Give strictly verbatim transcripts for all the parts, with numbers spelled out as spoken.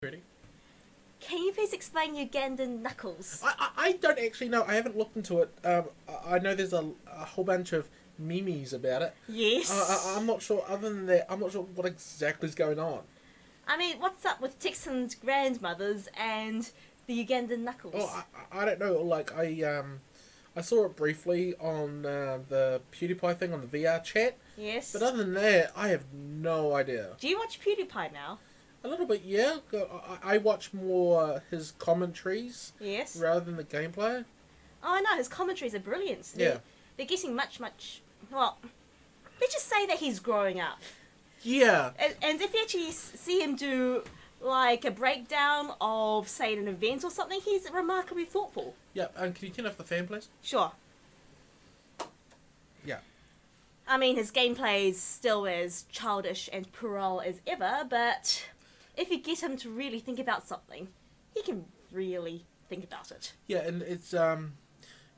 Ready? Can you please explain Ugandan knuckles? I, I, I don't actually know. I haven't looked into it. Um, I, I know there's a, a whole bunch of memes about it. Yes. Uh, I, I'm not sure. Other than that, I'm not sure what exactly is going on. I mean, what's up with Texans' grandmothers and the Ugandan knuckles? Oh, I, I don't know. Like I um, I saw it briefly on uh, the PewDiePie thing on the V R Chat. Yes. But other than that, I have no idea. Do you watch PewDiePie now? A little bit, yeah. I watch more his commentaries, yes, rather than the gameplay. Oh no, his commentaries are brilliant. They're, yeah, they're getting much, much. Well, let's just say that he's growing up. Yeah. And, and if you actually see him do like a breakdown of, say, an event or something, he's remarkably thoughtful. Yeah. And um, can you turn off the fan, please? Sure. Yeah. I mean, his gameplay is still as childish and puerile as ever, but if you get him to really think about something, he can really think about it. Yeah, and it's, um,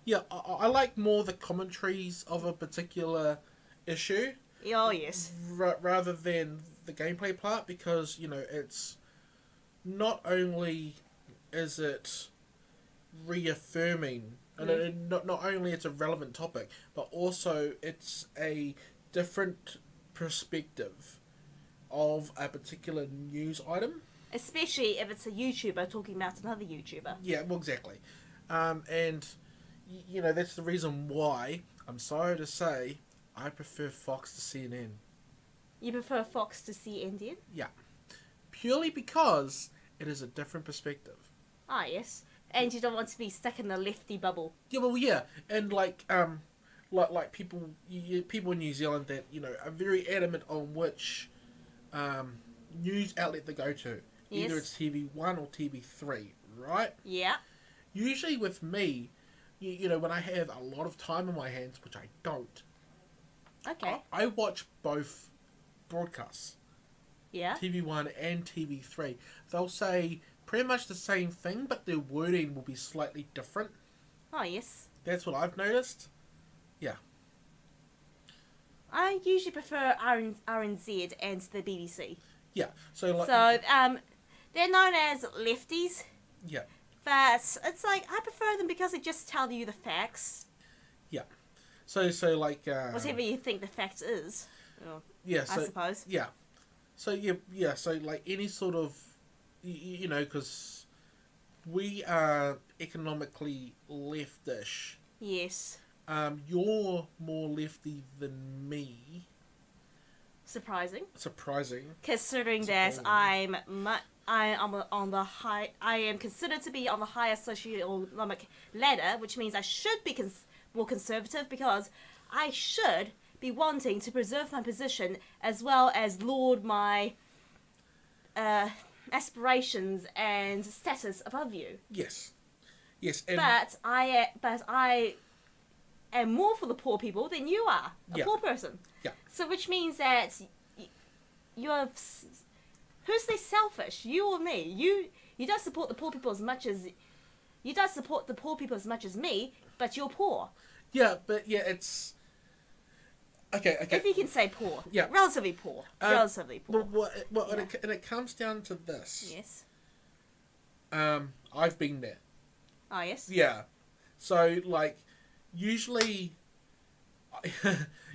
yeah, I, I like more the commentaries of a particular issue. Oh, yes. R rather than the gameplay part, because, you know, it's not only is it reaffirming, mm, and it, not, not only it's a relevant topic, but also it's a different perspective of a particular news item, especially if it's a YouTuber talking about another YouTuber. Yeah, well, exactly. Um, and you know, that's the reason why, I'm sorry to say, I prefer Fox to C N N. You prefer Fox to C N N? Yeah, purely because it is a different perspective. Ah, yes. And you don't want to be stuck in the lefty bubble. Yeah, well, yeah, and like um, like like people people in New Zealand that, you know, are very adamant on which Um, news outlet to go to. Yes. Either it's T V one or T V three, right? Yeah. Usually with me, you, you know, when I have a lot of time on my hands, which I don't. Okay. I, I watch both broadcasts. Yeah. T V one and T V three. They'll say pretty much the same thing, but their wording will be slightly different. Oh, yes. That's what I've noticed. Yeah. I usually prefer R N Z and the B B C. Yeah, so like, so um, they're known as lefties. Yeah, but it's like I prefer them because they just tell you the facts. Yeah, so so like uh, whatever you think the fact is. Or, yeah, so, I suppose. Yeah, so yeah, yeah, so like any sort of, you know, because we are economically leftish. Yes. Um, you're more lefty than me. Surprising. Surprising. Considering that I'm much, I am on the high. I am considered to be on the higher socioeconomic ladder, which means I should be cons more conservative because I should be wanting to preserve my position as well as lord my uh, aspirations and status above you. Yes. Yes. And but I. But I. and more for the poor people than you are, a yeah. poor person. Yeah. So which means that you're, who's they selfish, you or me? You you don't support the poor people as much as, you don't support the poor people as much as me, but you're poor. Yeah, but yeah, it's, okay, okay. If you can say poor, yeah, relatively poor, um, relatively poor. Well, well yeah. and, it, and it comes down to this. Yes. Um, I've been there. Oh, yes? Yeah. So, like, usually,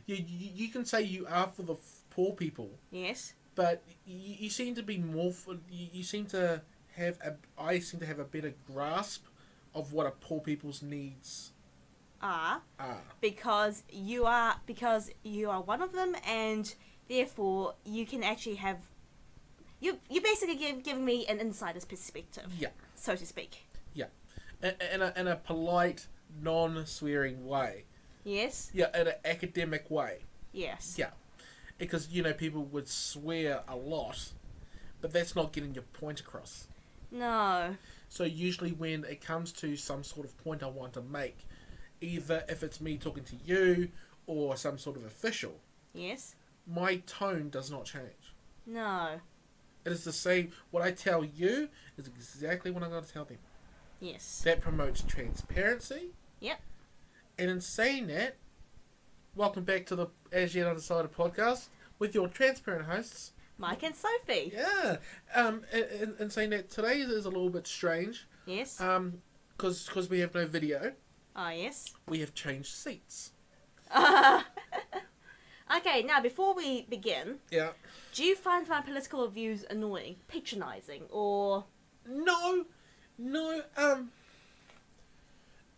you, you you can say you are for the poor people. Yes. But you, you seem to be more for, you, you seem to have a, I seem to have a better grasp of what a poor people's needs are. Are. Because you are because you are one of them, and therefore you can actually have, you you basically give giving me an insider's perspective. Yeah. So to speak. Yeah, and and a, and a polite, non-swearing way. Yes. Yeah, in an academic way. Yes. Yeah, because, you know, people would swear a lot, but that's not getting your point across. No. So usually when it comes to some sort of point I want to make, either if it's me talking to you or some sort of official, yes, my tone does not change. No. It is the same. What I tell you is exactly what I'm going to tell them. Yes. That promotes transparency. Yep. And in saying that, welcome back to the As Yet Undecided podcast with your transparent hosts, Mike and Sophie. Yeah. Um, and, and saying that today is a little bit strange. Yes. Um, because because we have no video. Oh, yes. We have changed seats. Okay, now before we begin, yeah, do you find my political views annoying, patronising, or no, no? Um,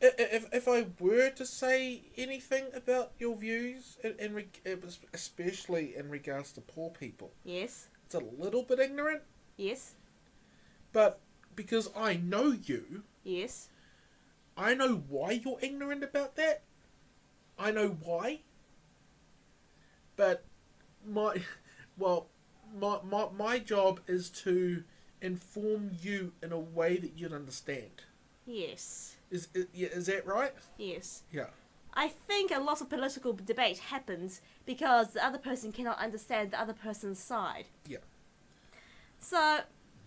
if if I were to say anything about your views, in, in it was especially in regards to poor people. Yes, it's a little bit ignorant. Yes, but because I know you. Yes, I know why you're ignorant about that. I know why. But my, well, my, my my job is to inform you in a way that you'd understand. Yes. Is, is is that right? Yes. Yeah. I think a lot of political debate happens because the other person cannot understand the other person's side. Yeah. So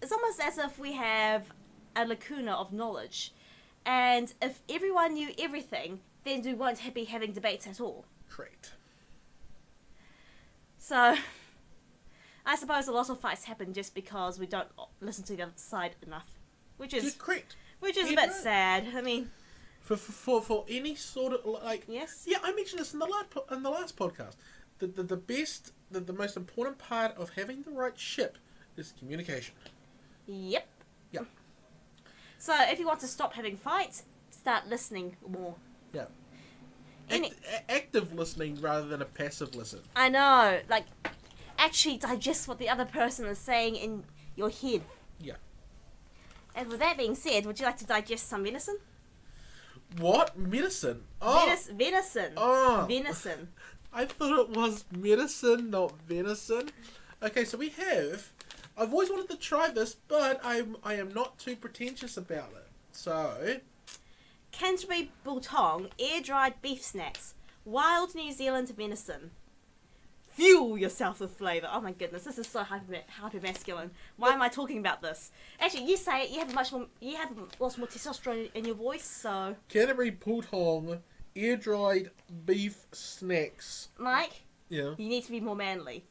it's almost as if we have a lacuna of knowledge, and if everyone knew everything, then we won't be having debates at all. Correct. So, I suppose a lot of fights happen just because we don't listen to the other side enough, which is correct. Which is yeah, a bit right. sad. I mean, for for for any sort of like yes, yeah, I mentioned this in the last in the last podcast. The the, the best, the, the most important part of having the right ship is communication. Yep. Yeah. So if you want to stop having fights, start listening more. Yeah. Act, active listening rather than a passive listen. I know, like, actually digest what the other person is saying in your head. Yeah. And with that being said, would you like to digest some venison? What? Medicine? Oh. Venis- venison. Oh. Venison. I thought it was medicine, not venison. Okay, so we have... I've always wanted to try this, but I'm, I am not too pretentious about it. So... Canterbury Biltong, air-dried beef snacks, wild New Zealand venison. Fuel yourself with flavour. Oh my goodness, this is so hyper, hyper masculine. Why but, am I talking about this? Actually, you say it. You have much more. You have lots more testosterone in your voice, so. Canterbury Biltong, air-dried beef snacks. Mike. Yeah. You need to be more manly.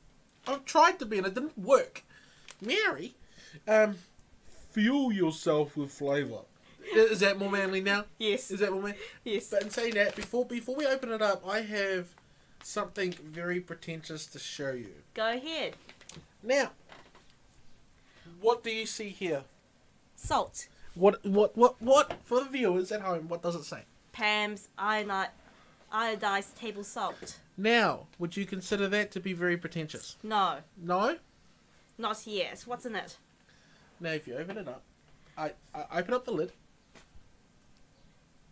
I've tried to be, and it didn't work. Mary, um, fuel yourself with flavour. Is that more manly now? Yes. Is that more manly? Yes. But in saying that, before before we open it up, I have something very pretentious to show you. Go ahead. Now, what do you see here? Salt. What what what what for the viewers at home? What does it say? Pam's iodized, iodized table salt. Now, would you consider that to be very pretentious? No. No. Not yes. What's in it? Now, if you open it up, I I open up the lid.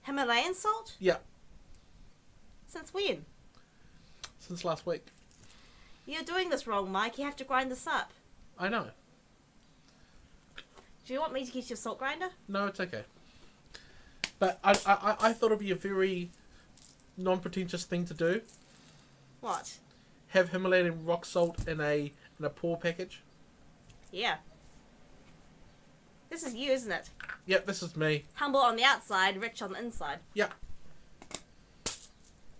Himalayan salt? Yeah. Since when? Since last week. You're doing this wrong, Mike. You have to grind this up. I know. Do you want me to get your salt grinder? No, it's okay. But I I, I thought it'd be a very non-pretentious thing to do. What? Have Himalayan rock salt in a in a pour package. Yeah. This is you, isn't it? Yep, this is me. Humble on the outside, rich on the inside. Yep.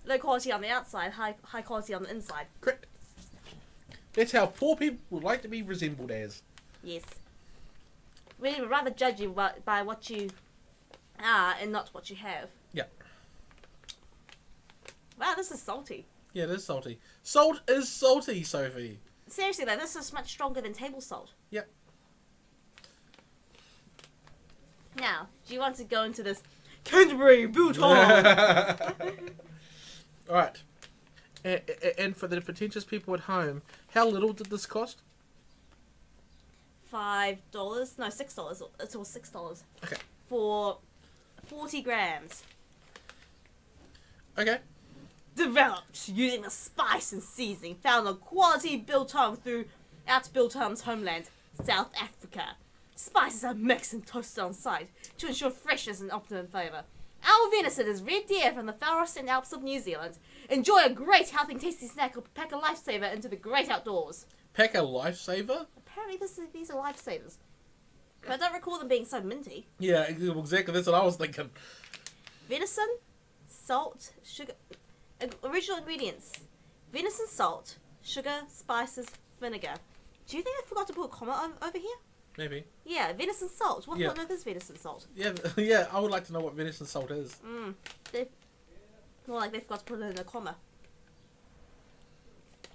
Low quality on the outside, high high quality on the inside. Correct. That's how poor people would like to be resembled as. Yes. We would rather judge you by what you are and not what you have. Yep. Wow, this is salty. Yeah, it is salty. Salt is salty, Sophie. Seriously though, this is much stronger than table salt. Yep. Now, do you want to go into this Canterbury Biltong? All right. And, and for the pretentious people at home, how little did this cost? Five dollars? No, six dollars. It's all six dollars. Okay. For forty grams. Okay. Developed using the spice and seasoning found on quality biltong throughout Biltong's homeland, South Africa. Spices are mixed and toasted on site to ensure freshness and optimum flavour. Our venison is red deer from the far eastern Alps of New Zealand. Enjoy a great, healthy, tasty snack or pack a lifesaver into the great outdoors. Pack a lifesaver? Apparently this is, these are lifesavers. But I don't recall them being so minty. Yeah, exactly. That's what I was thinking. Venison, salt, sugar... Original ingredients. Venison salt, sugar, spices, vinegar. Do you think I forgot to put a comma over here? Maybe. Yeah, venison salt. What yeah. on earth is venison salt? Yeah, yeah. I would like to know what venison salt is. Mm. They, more like they forgot to put it in a comma.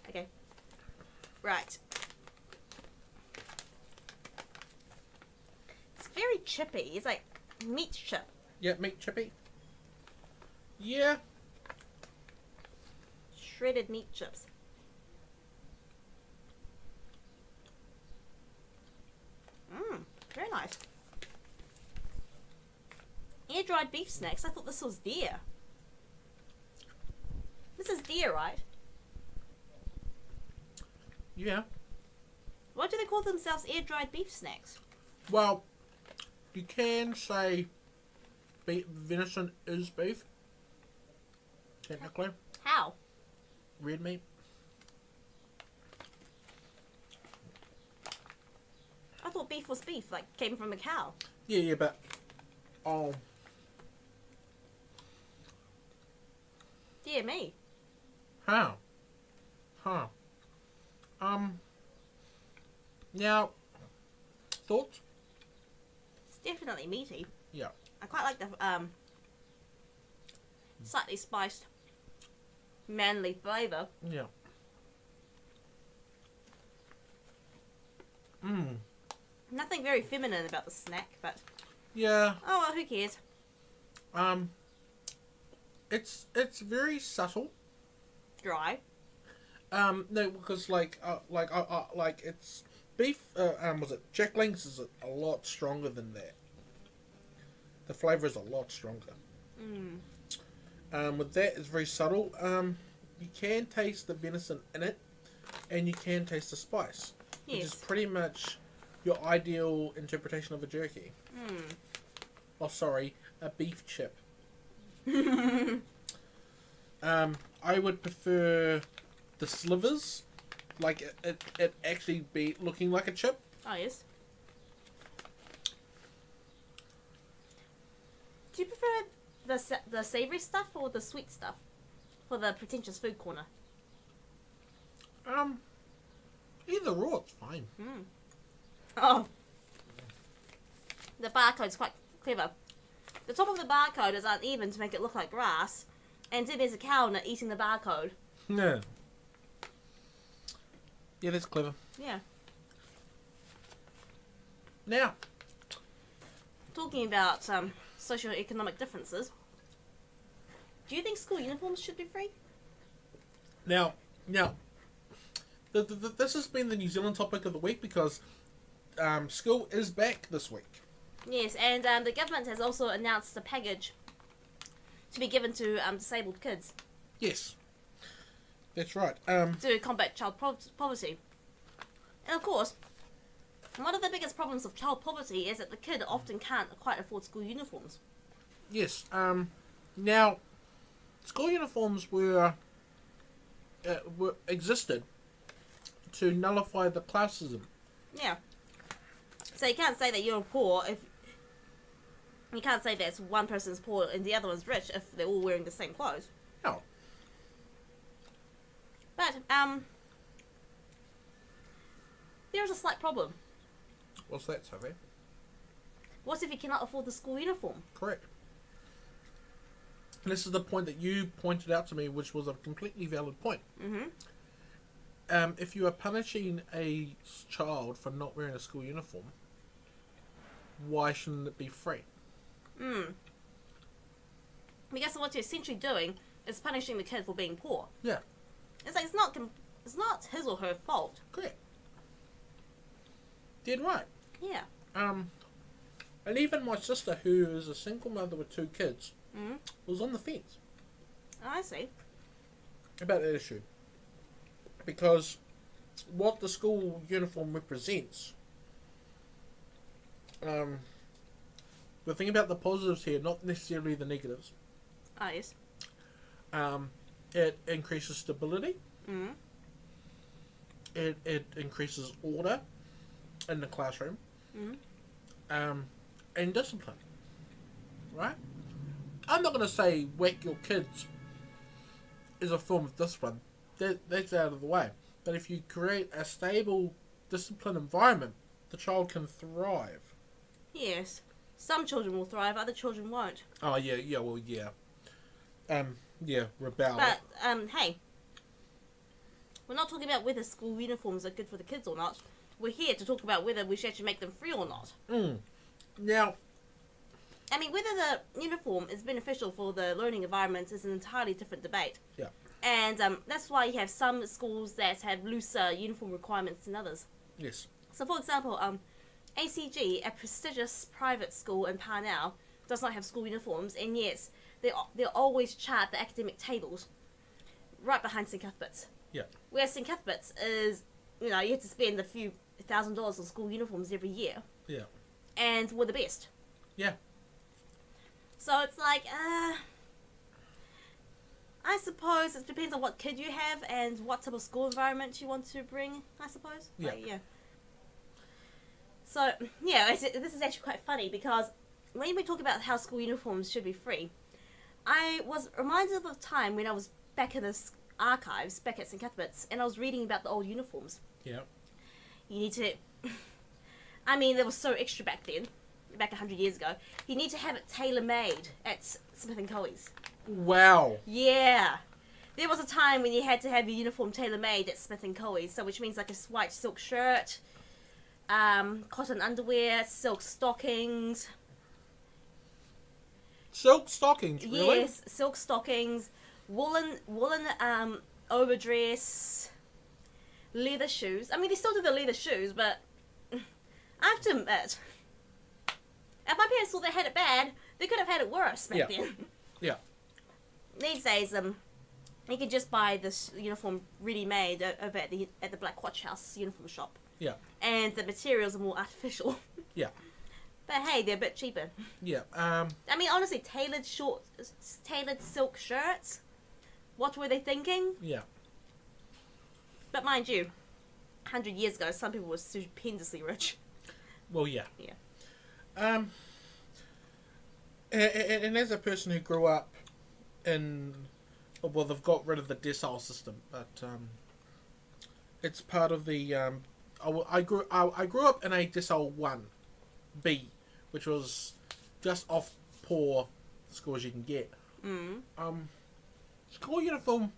Okay. Right. It's very chippy. It's like meat chip. Yeah, meat chippy. Yeah. Shredded meat chips. Mmm, very nice. Air-dried beef snacks. I thought this was deer. This is deer, right? Yeah. Why do they call themselves air-dried beef snacks? Well, you can say beef, venison is beef, technically. How? Red meat. I thought beef was beef, like came from a cow. Yeah, yeah, but oh, dear me. How? Huh? Um. Now, thoughts? It's definitely meaty. Yeah. I quite like the um slightly spiced, manly flavour. Yeah. Mmm. Nothing very feminine about the snack, but yeah. Oh well, who cares? Um, it's it's very subtle. Dry. Um, no, because like uh, like uh, uh, like it's beef. Uh, um, was it Jack Links? Is a lot stronger than that. The flavour is a lot stronger. Mm. Um, with that, it's very subtle. Um, you can taste the venison in it, and you can taste the spice, yes. which is pretty much your ideal interpretation of a jerky. Mm. Oh, sorry, a beef chip. um, I would prefer the slivers, like it, it, it actually be looking like a chip. Oh, yes. Do you prefer the sa the savoury stuff or the sweet stuff for the pretentious food corner? Um, either or, it's fine. Mm. Oh, the barcode's quite clever. The top of the barcode is uneven to make it look like grass, and then there's a cow in it eating the barcode. No. Yeah, that's clever. Yeah. Now, talking about um, socioeconomic differences, do you think school uniforms should be free? Now, now, the, the, the, this has been the New Zealand topic of the week because Um, school is back this week. Yes, and um, the government has also announced a package to be given to um, disabled kids. Yes, that's right. Um, to combat child poverty. And of course, one of the biggest problems of child poverty is that the kid often can't quite afford school uniforms. Yes, um, now, school uniforms were, uh, were existed to nullify the classism. Yeah. So you can't say that you're poor if you can't say that one person's poor and the other one's rich if they're all wearing the same clothes. No. But um, there is a slight problem. What's that, Sophie? What if you cannot afford the school uniform? Correct. And this is the point that you pointed out to me, which was a completely valid point. Mm-hmm. Um, if you are punishing a child for not wearing a school uniform, why shouldn't it be free? Mm. Because what you're essentially doing is punishing the kid for being poor. Yeah. It's like it's not it's not his or her fault. Correct. Dead right. Yeah. Um, and even my sister, who is a single mother with two kids, mm. was on the fence. Oh, I see. About that issue, because what the school uniform represents. Um, the thing about the positives here, not necessarily the negatives. Ah, yes. Um, it increases stability. Mm. It it increases order in the classroom. Mm. Um, and discipline. Right? I'm not going to say whack your kids is a form of discipline. That, that's out of the way. But if you create a stable disciplined environment, the child can thrive. Yes. Some children will thrive, other children won't. Oh, yeah, yeah, well, yeah. Um, yeah, rebel. But, um, hey, we're not talking about whether school uniforms are good for the kids or not. We're here to talk about whether we should actually make them free or not. Mm. Now, I mean, whether the uniform is beneficial for the learning environment is an entirely different debate. Yeah. And um, that's why you have some schools that have looser uniform requirements than others. Yes. So, for example, um, A C G, a prestigious private school in Parnell, does not have school uniforms, and yet they they always chart the academic tables right behind St Cuthbert's. Yeah. Whereas St Cuthbert's is, you know, you have to spend a few thousand dollars on school uniforms every year. Yeah. And we're the best. Yeah. So it's like, uh, I suppose it depends on what kid you have and what type of school environment you want to bring, I suppose. Yeah. Like, yeah. So, yeah, it's, this is actually quite funny because when we talk about how school uniforms should be free, I was reminded of a time when I was back in the archives, back at St Cuthbert's, and I was reading about the old uniforms. Yeah. You need to... I mean, they were so extra back then, back a hundred years ago. You need to have it tailor-made at Smith and Coe's. Wow. Yeah. There was a time when you had to have your uniform tailor-made at Smith and Coe's, so which means like a white silk shirt... Um, cotton underwear, silk stockings. Silk stockings, really? Yes, silk stockings, woolen, woolen um, overdress, leather shoes. I mean, they still do the leather shoes, but I have to admit, if my parents thought they had it bad, they could have had it worse back yeah. then. Yeah. These days, um, you can just buy this uniform ready-made over at the at the Black Watch House uniform shop. Yeah. And the materials are more artificial. Yeah. But hey, they're a bit cheaper. Yeah. Um. I mean, honestly, tailored short, tailored silk shirts. What were they thinking? Yeah. But mind you, a hundred years ago, some people were stupendously rich. Well, yeah. Yeah. Um. And, and, and as a person who grew up in, well, they've got rid of the decile system, but um, it's part of the um. I grew I, I grew up in a decile one B, which was just off poor scores you can get. Mm. Um, school uniform,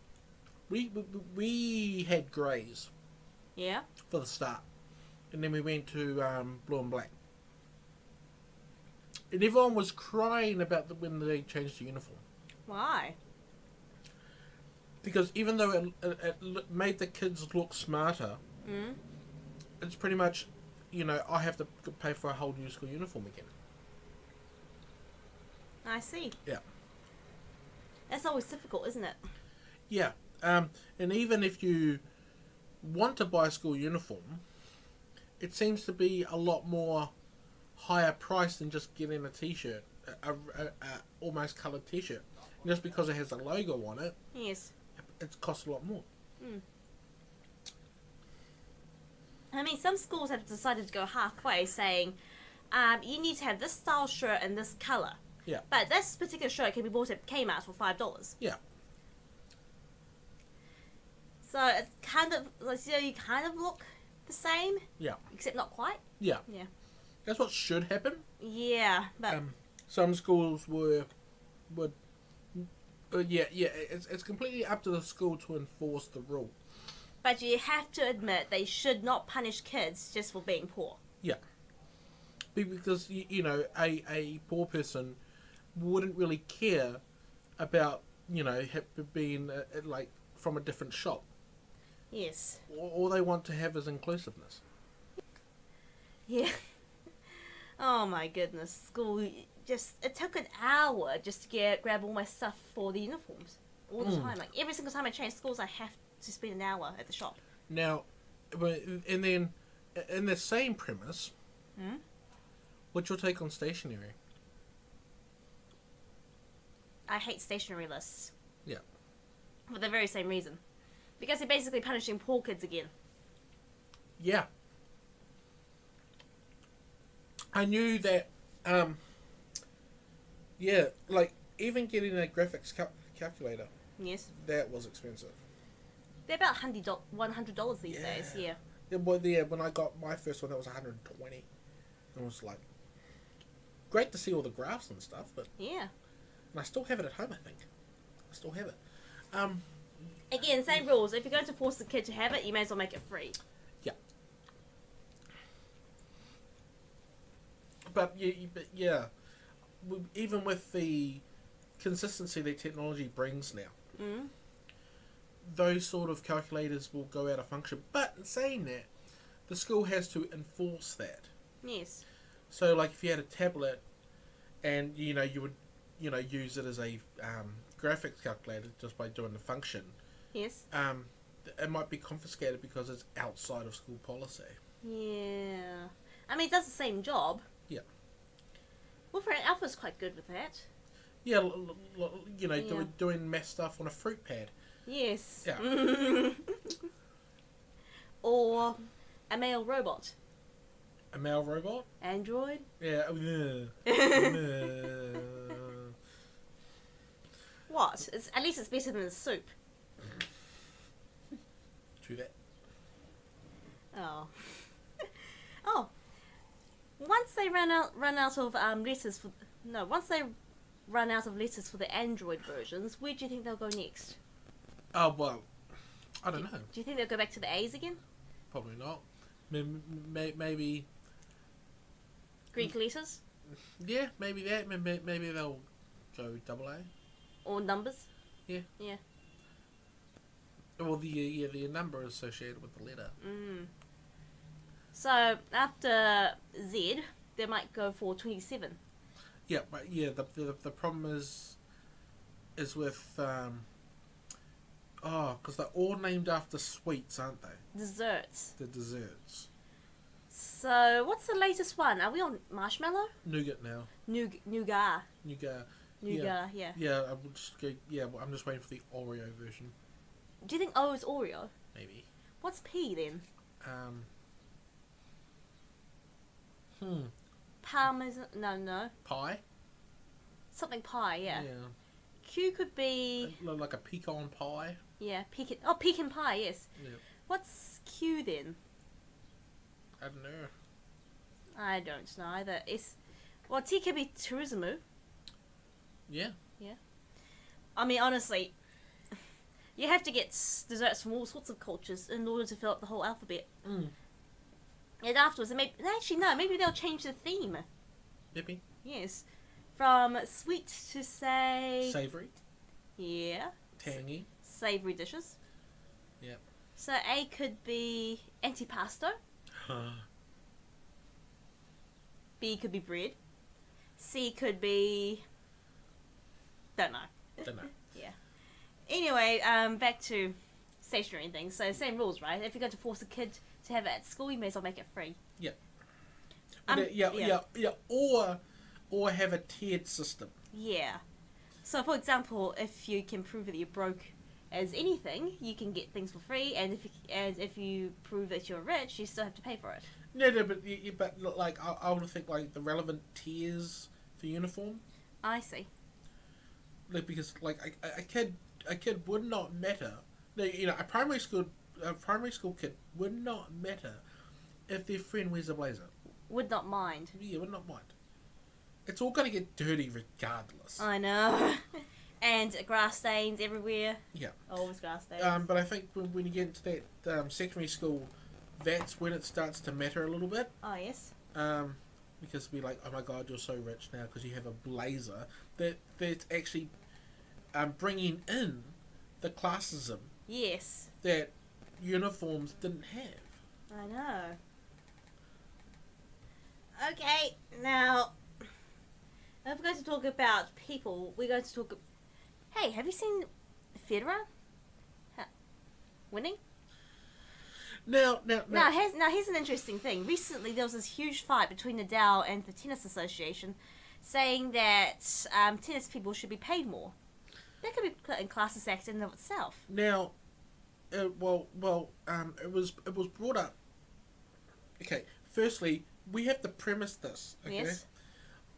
we, we we had greys. Yeah. For the start, and then we went to um, blue and black. And everyone was crying about the, when they changed the uniform. Why? Because even though it, it, it made the kids look smarter. Mm. It's pretty much, you know, I have to pay for a whole new school uniform again. I see. Yeah. That's always difficult, isn't it? Yeah. Um, and even if you want to buy a school uniform, it seems to be a lot more higher price than just getting a t-shirt, a, a, a, a almost coloured t-shirt. Just because it has a logo on it. Yes. It costs a lot more. Mm. I mean, some schools have decided to go halfway, saying, um, you need to have this style shirt and this colour. Yeah. But this particular shirt can be bought at Kmart for five dollars. Yeah. So it's kind of, like, you know, you kind of look the same. Yeah. Except not quite. Yeah. Yeah. That's what should happen. Yeah, but... Um, some schools were... would, uh, yeah, yeah, it's, it's completely up to the school to enforce the rule. But you have to admit they should not punish kids just for being poor. Yeah. Because, you know, a, a poor person wouldn't really care about, you know, being, uh, like, from a different shop. Yes. All they want to have is inclusiveness. Yeah. Oh, my goodness. School, just, it took an hour just to get grab all my stuff for the uniforms. All the mm. time. Like, every single time I change schools, I have to. to spend an hour at the shop. Now, and then, in the same premise, mm? what's your take on stationery? I hate stationery lists. Yeah. For the very same reason. Because they're basically punishing poor kids again. Yeah. I knew that, um, yeah, like, even getting a graphics cal calculator. Yes. That was expensive. They're about one hundred dollars these yeah. days, yeah. And well, yeah, when I got my first one, that was one hundred twenty. And it was like, great to see all the graphs and stuff, but yeah. And I still have it at home, I think. I still have it. Um, Again, same rules. If you're going to force the kid to have it, you may as well make it free. Yeah. But, you, you, but yeah, even with the consistency that technology brings now, mm. those sort of calculators will go out of function. But in saying that, the school has to enforce that. Yes. So, like, if you had a tablet and, you know, you would, you know, use it as a um, graphics calculator just by doing the function. Yes. Um, it might be confiscated because it's outside of school policy. Yeah. I mean, it does the same job. Yeah. Wolfram Alpha's quite good with that. Yeah, l l l you know, yeah. Do doing math stuff on a fruit pad. Yes. Yeah. Or a male robot. A male robot? Android? Yeah. What? It's, at least it's better than the soup. True that. Oh. Oh. Once they run out, run out of um, letters for... No, once they run out of letters for the Android versions, where do you think they'll go next? Oh, well, I don't do, know. Do you think they'll go back to the A's again? Probably not. Maybe... maybe Greek letters? Yeah, maybe that. Maybe they'll go double A. Or numbers? Yeah. Yeah. Well, the yeah, the number associated with the letter. Mm. So, after Z, they might go for twenty-seven. Yeah, but yeah, the, the, the problem is, is with, um, oh, because they're all named after sweets, aren't they? Desserts. The desserts. So, what's the latest one? Are we on marshmallow? Nougat now. Noug nougat. Nougat. Nougat, yeah. Yeah, yeah I would just go, yeah, I'm just waiting for the Oreo version. Do you think O is Oreo? Maybe. What's P then? Um. Hmm. Parmesan, no, no. Pie? Something pie, yeah. Yeah. Q could be... Like a pecan pie? Yeah, pecan, oh, pecan pie, yes. Yeah. What's Q then? I don't know. I don't know either. It's, well, T could be turismo. Yeah. Yeah. I mean, honestly, you have to get desserts from all sorts of cultures in order to fill up the whole alphabet. Mm. And afterwards, they may, actually, no, maybe they'll change the theme. Maybe. Yes. From sweet to, say... Savoury. Yeah. Tangy. Savoury dishes. Yep. So A could be antipasto. Huh. B could be bread. C could be... Don't know. Don't know. Yeah. Anyway, um, back to stationery and things. So same rules, right? If you're going to force a kid to have it at school, you may as well make it free. Yeah. Um, yeah, yeah, yeah, yeah, yeah. Or, or have a tiered system. Yeah. So, for example, if you can prove that you're broke as anything, you can get things for free, and if you, and if you prove that you're rich, you still have to pay for it. No, no, but but like I, I would think like the relevant tiers for uniform. I see. Like, because like a, a kid, a kid would not matter. You know, a primary school, a primary school kid would not matter if their friend wears a blazer. Would not mind. Yeah, would not mind. It's all gonna get dirty regardless. I know, and grass stains everywhere. Yeah, always grass stains. Um, but I think when, when you get into that um, secondary school, that's when it starts to matter a little bit. Oh yes. Um. Because we're like, oh my god, you're so rich now because you have a blazer. That that's actually um, bringing in the classism. Yes. That uniforms didn't have. I know. Okay, now if we're going to talk about people, we're going to talk. Hey, have you seen Federer huh. winning? Now, now, now. Now, here's, now, here's an interesting thing. Recently, there was this huge fight between Nadal and the Tennis Association saying that um, tennis people should be paid more. That could be a classist act in and of itself. Now, uh, well, well, um, it was it was brought up... Okay, firstly, we have to premise this, okay? Yes.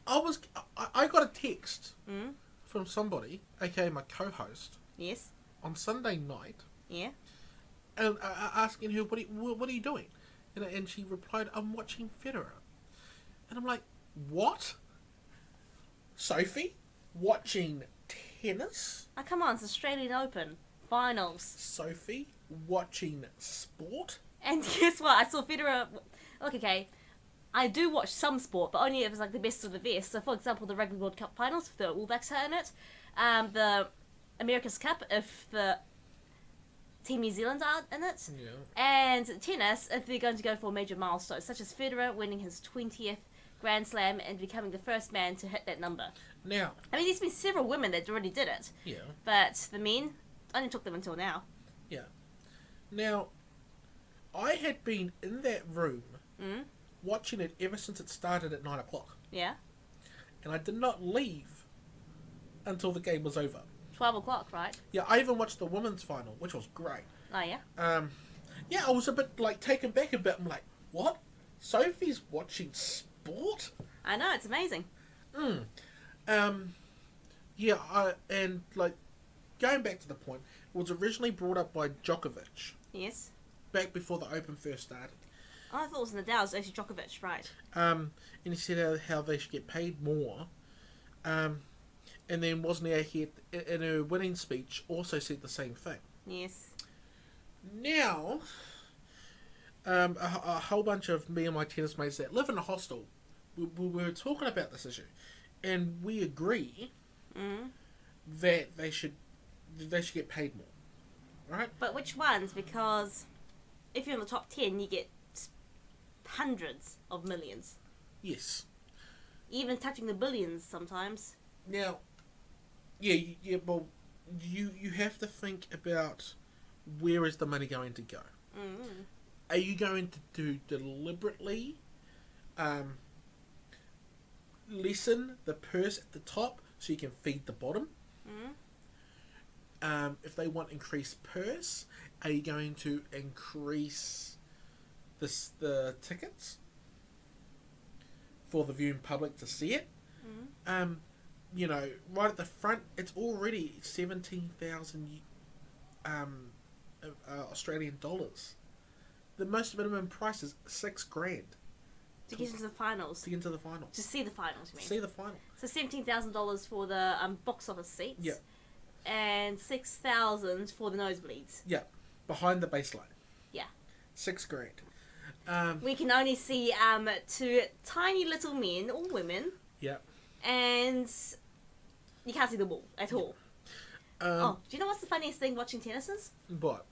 I, was, I, I got a text mm. from somebody, aka my co-host... Yes. ...on Sunday night... Yeah. And uh, asking her, what are, you, what are you doing? and, and she replied, "I'm watching Federer." And I'm like, what? Sophie? Watching tennis? Oh, come on, it's Australian Open. Finals. Sophie? Watching sport? And guess what? I saw Federer... Look, okay, I do watch some sport, but only if it's like the best of the best. So, for example, the Rugby World Cup finals, if the All Blacks are in it. Um, the America's Cup, if the Team New Zealand are in it. Yeah. And tennis, if they're going to go for major milestones, such as Federer winning his twentieth Grand Slam and becoming the first man to hit that number. Now, I mean, there's been several women that already did it. Yeah. But the men, only took them until now. Yeah. Now, I had been in that room mm. watching it ever since it started at nine o'clock. Yeah. And I did not leave until the game was over. Twelve o'clock, right? Yeah, I even watched the women's final, which was great. Oh yeah. Um, yeah, I was a bit like taken back a bit. I'm like, what? Sophie's watching sport? I know, it's amazing. Mm. Um, yeah, I, and like going back to the point, it was originally brought up by Djokovic. Yes. Back before the Open first started. Oh, I thought it was Nadal, it was actually Djokovic, right? Um, and he said how, how they should get paid more. Um, and then Wozniak, in her winning speech, also said the same thing. Yes. Now, um, a, a whole bunch of me and my tennis mates that live in a hostel, we, we were talking about this issue, and we agree mm. that they should they should get paid more, right? But which ones? Because if you're in the top ten, you get hundreds of millions. Yes. Even touching the billions sometimes. Now, yeah, yeah. Well, you you have to think about where is the money going to go. Mm-hmm. Are you going to do deliberately um, lessen the purse at the top so you can feed the bottom? Mm-hmm. Um, if they want increased purse, are you going to increase this the tickets for the viewing public to see it? Mm-hmm. Um. You know, right at the front, it's already seventeen thousand um, uh, Australian dollars. The most minimum price is six grand to, to get into the finals. To get into the finals. To see the finals, you mean? See the final. So seventeen thousand dollars for the um, box office seats. Yeah. And six thousand for the nosebleeds. Yeah, behind the baseline. Yeah. Six grand. Um, we can only see um two tiny little men or women. Yeah. And you can't see the ball at all. Yeah. Um, oh, do you know what's the funniest thing watching tennis is? What?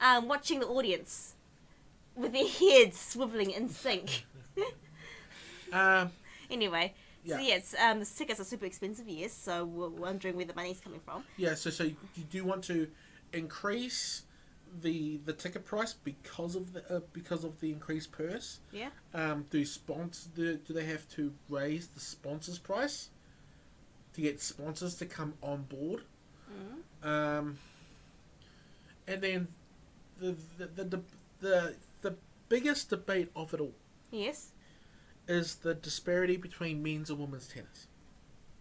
Um, watching the audience with their heads swiveling in sync. um, anyway, yeah. So yes, um, the tickets are super expensive, yes, so we're wondering where the money's coming from. Yeah, so so you, you do want to increase the the ticket price because of the uh, because of the increased purse. Yeah. Um. Do sponsors do, do they have to raise the sponsors price to get sponsors to come on board? Mm. Um. And then the the, the the the the biggest debate of it all. Yes. Is the disparity between men's and women's tennis.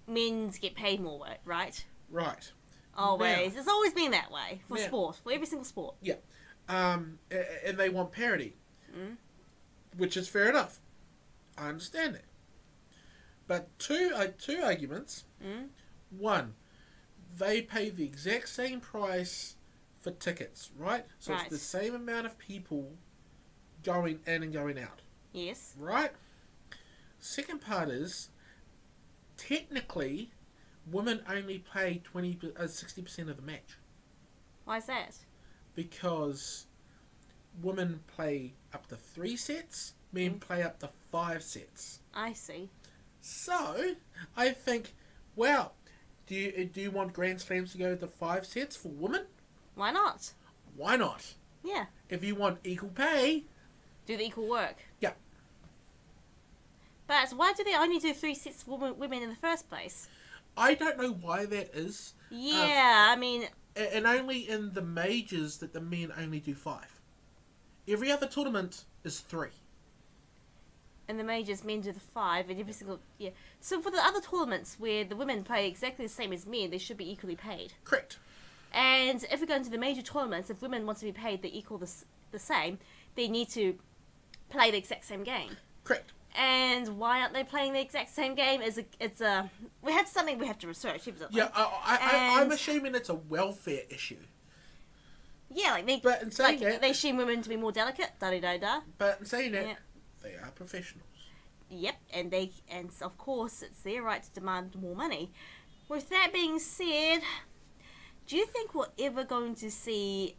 Men's get paid more, right? Right. Always. Now, it's always been that way for now, sport, for every single sport. Yeah. Um, and they want parity, mm. which is fair enough. I understand that. But two, uh, two arguments. Mm. One, they pay the exact same price for tickets, right? So right. It's the same amount of people going in and going out. Yes. Right? Second part is, technically, women only pay twenty, uh, sixty percent of the match. Why is that? Because women play up to three sets, men mm. play up to five sets. I see. So I think, wow, do you do you want Grand Slams to go to five sets for women? Why not? Why not? Yeah. If you want equal pay, do the equal work. Yeah. But why do they only do three sets for women in the first place? I don't know why that is. Yeah, um, I mean... And only in the majors that the men only do five. Every other tournament is three. In the majors, men do the five, and every single... Yeah. So for the other tournaments where the women play exactly the same as men, they should be equally paid. Correct. And if we go into the major tournaments, if women want to be paid the equal the, the same, they need to play the exact same game. Correct. And why aren't they playing the exact same game? Is a, it's a we have something we have to research. Evidently. Yeah, I, I, I, I'm assuming it's a welfare issue. Yeah, like they but in saying like, that, they assume women to be more delicate. Da da da da. But in saying that, yeah. They are professionals. Yep, and they and of course it's their right to demand more money. With that being said, do you think we're ever going to see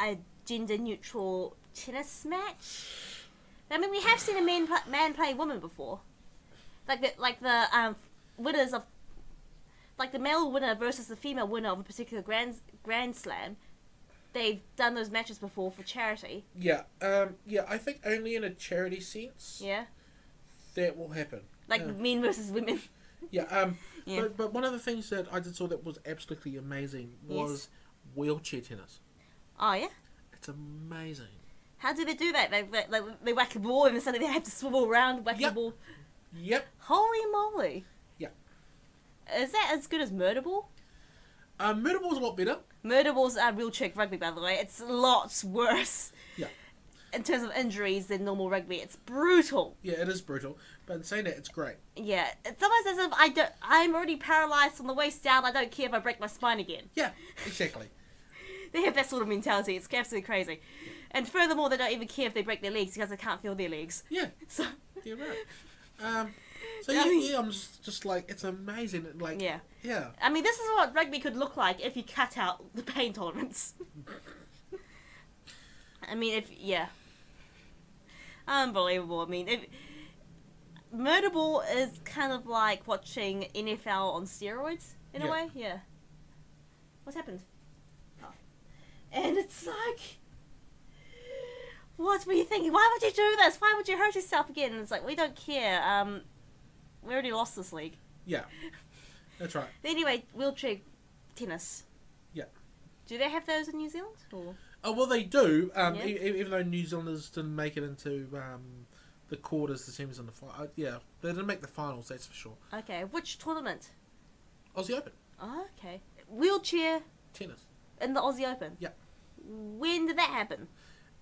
a gender-neutral tennis match? I mean, we have seen a man play, man play woman before, like the like the um, winners of, like the male winner versus the female winner of a particular grand grand slam. They've done those matches before for charity. Yeah, um, yeah. I think only in a charity sense. Yeah, that will happen. Like yeah. men versus women. Yeah. Um. Yeah. But, but one of the things that I just saw that was absolutely amazing was yes. wheelchair tennis. Oh yeah. It's amazing. How do they do that? They, they, they, they whack a ball and suddenly they have to swivel around, whack yep. the ball. Yep. Holy moly. Yeah. Is that as good as murder ball? Uh, murder ball's a lot better. Murder ball's uh, real trick rugby, by the way. It's lots worse. Yeah. In terms of injuries than normal rugby. It's brutal. Yeah, it is brutal. But in saying that, it's great. Yeah. It's almost as if I don't, I'm already paralysed from the waist down. I don't care if I break my spine again. Yeah, exactly. They have that sort of mentality. It's absolutely crazy. Yeah. And furthermore, they don't even care if they break their legs because they can't feel their legs. Yeah, so you're right. Um, so yeah, I mean, yeah, I'm just, just like, it's amazing. Like, yeah, yeah. I mean, this is what rugby could look like if you cut out the pain tolerance. I mean, if yeah, unbelievable. I mean, if murder ball is kind of like watching N F L on steroids in yeah. a way. Yeah. What's happened? Oh. And it's like. What were you thinking? Why would you do this? Why would you hurt yourself again? And it's like, we don't care. Um, we already lost this league. Yeah, that's right. Anyway, wheelchair tennis. Yeah. Do they have those in New Zealand? Or? Oh, well, they do. Um, yeah. e even though New Zealanders didn't make it into um, the quarters, the semis, and the finals. Uh, yeah, they didn't make the finals, that's for sure. Okay, which tournament? Aussie Open. Oh, okay. Wheelchair. Tennis. In the Aussie Open? Yeah. When did that happen?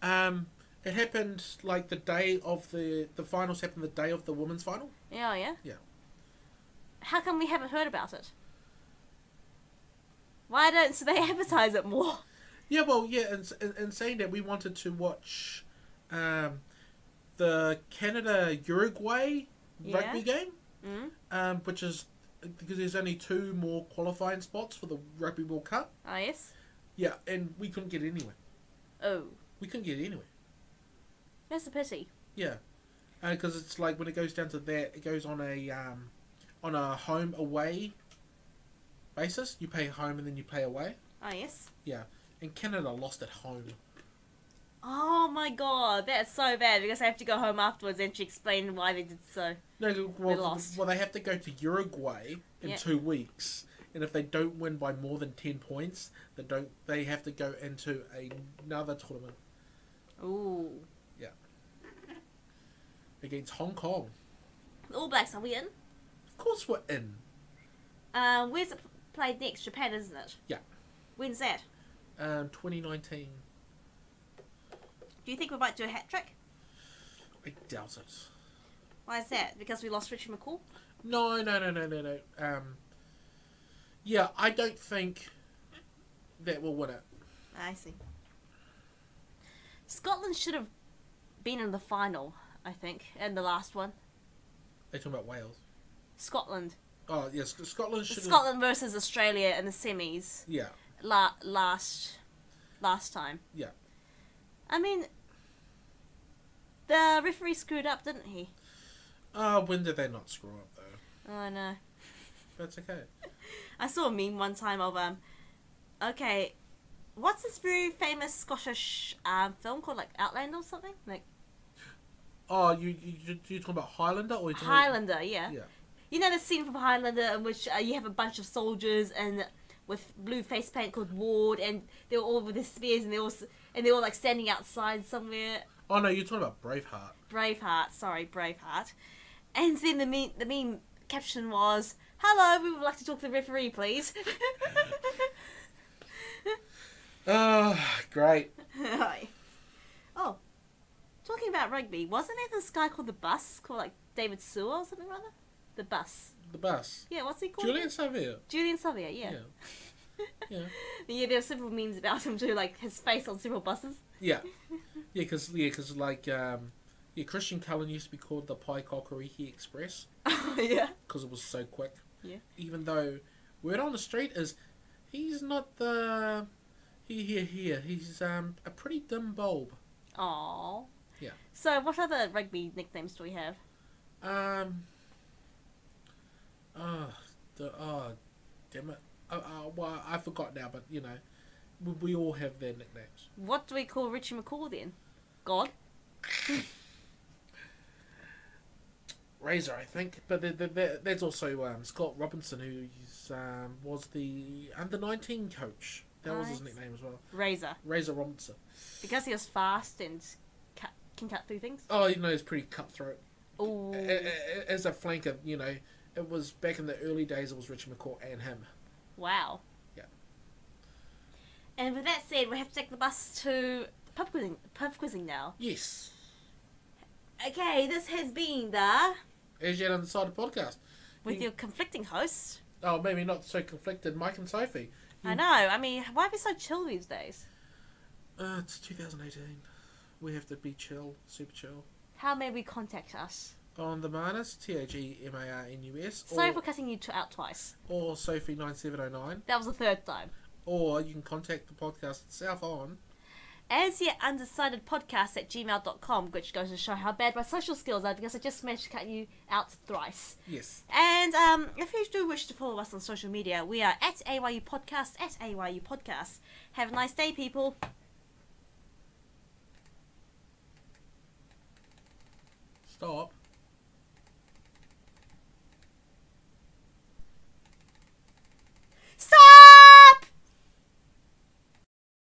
Um... It happened like the day of the the finals happened the day of the women's final. Yeah, yeah. Yeah. How come we haven't heard about it? Why don't so they advertise it more? Yeah, well, yeah, and and, and saying that we wanted to watch, um, the Canada Uruguay yeah. rugby game, mm-hmm. um, which is because there's only two more qualifying spots for the Rugby World Cup. Oh yes. Yeah, and we couldn't get it anywhere. Oh. We couldn't get it anywhere. That's a pity. Yeah, because uh, it's like when it goes down to that, it goes on a um, on a home away basis. You play home and then you play away. Oh yes. Yeah, and Canada lost at home. Oh my god, that's so bad because they have to go home afterwards and she explained why they did so. No, well, they lost. Well, they have to go to Uruguay in yep. two weeks, and if they don't win by more than ten points, they don't. They have to go into another tournament. Ooh. Against Hong Kong. The All Blacks, are we in? Of course we're in. Uh, where's it played next? Japan, isn't it? Yeah. When's that? Um, twenty nineteen. Do you think we might do a hat-trick? I doubt it. Why is that? Because we lost Richie McCaw? No, no, no, no, no, no. Um, yeah, I don't think that we'll win it. I see. Scotland should have been in the final. I think, and the last one. They're talking about Wales. Scotland. Oh, yes, Scotland should Scotland versus Australia in the semis. Yeah. La last, last time. Yeah. I mean, the referee screwed up, didn't he? Oh, uh, when did they not screw up, though? Oh, no. That's okay. I saw a meme one time of, um, okay, what's this very famous Scottish um, film called, like, Outlander or something? Like, oh, you, you, you're talking about Highlander? Or talking Highlander, about... yeah. yeah. You know the scene from Highlander in which uh, you have a bunch of soldiers and with blue face paint called Ward and they're all with their spears and they're all, and they're all like standing outside somewhere. Oh no, you're talking about Braveheart. Braveheart, sorry, Braveheart. And then the meme, the meme caption was, "Hello, we would like to talk to the referee, please." Oh, great. Oh. Talking about rugby, wasn't there this guy called the Bus, called like David Sewell or something rather? The Bus. The Bus. Yeah, what's he called? Julian Savea. Julian Savea, yeah. Yeah. Yeah. Yeah, there are several memes about him too, like his face on several buses. Yeah. Yeah, because yeah, cause like um, yeah, Christian Cullen used to be called the Pai Kokoriki Express. Oh, yeah. Because it was so quick. Yeah. Even though word on the street is he's not the he here here he's um a pretty dim bulb. Aww. Yeah. So what other rugby nicknames do we have? Um. Oh, the, oh damn it. Uh, uh, well, I forgot now, but you know, we, we all have their nicknames. What do we call Richie McCaw then? God? Razor, I think. But the, the, the, there's also um, Scott Robinson, who um, was the under nineteen coach. That nice. was his nickname as well. Razor. Razor Robinson. Because he was fast and cut, can cut through things? Oh, you know, he's pretty cutthroat. Ooh. As a flanker, you know, it was back in the early days, it was Richie McCaw and him. Wow. Yeah. And with that said, we have to take the bus to pub quizzing, pub quizzing now. Yes. Okay, this has been the As Yet Undecided podcast. With you... your conflicting hosts. Oh, maybe not so conflicted, Mike and Sophie. You... I know. I mean, why are we so chill these days? Uh, it's two thousand eighteen. We have to be chill, super chill. How may we contact us? On the Marnus, T A G M A R N U S. Sorry or, for cutting you out twice. Or Sophie nine seven oh nine. That was the third time. Or you can contact the podcast itself on As Yet Undecided Podcast at gmail dot com, which goes to show how bad my social skills are because I just managed to cut you out thrice. Yes. And um, if you do wish to follow us on social media, we are at A Y U Podcast, at A Y U Podcast. Have a nice day, people. Stop.